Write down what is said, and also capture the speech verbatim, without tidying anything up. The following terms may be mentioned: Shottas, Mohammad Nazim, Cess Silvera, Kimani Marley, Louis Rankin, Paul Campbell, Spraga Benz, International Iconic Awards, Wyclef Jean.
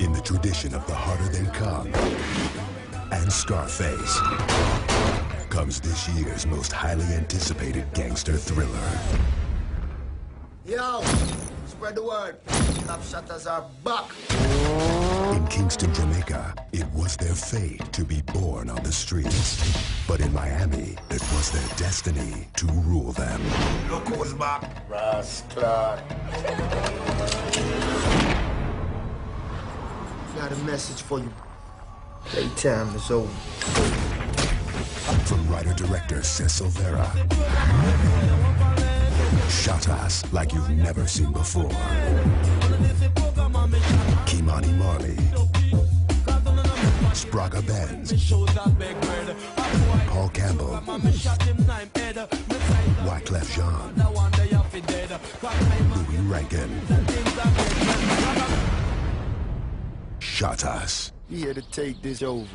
in the tradition of the harder-than-come and Scarface comes this year's most highly anticipated gangster thriller. Yo! Spread the word. Top Shottas are back! In Kingston, Jamaica, it was their fate to be born on the streets. But in Miami, it was their destiny to rule them. Look who's back. Rascal. Got a message for you. Daytime is over. From writer-director Cess Silvera, Shottas like you've never seen before. Kimani Marley, Spraga Benz, Paul Campbell, Wyclef Jean, Louis Rankin. Shottas. He had to take this over.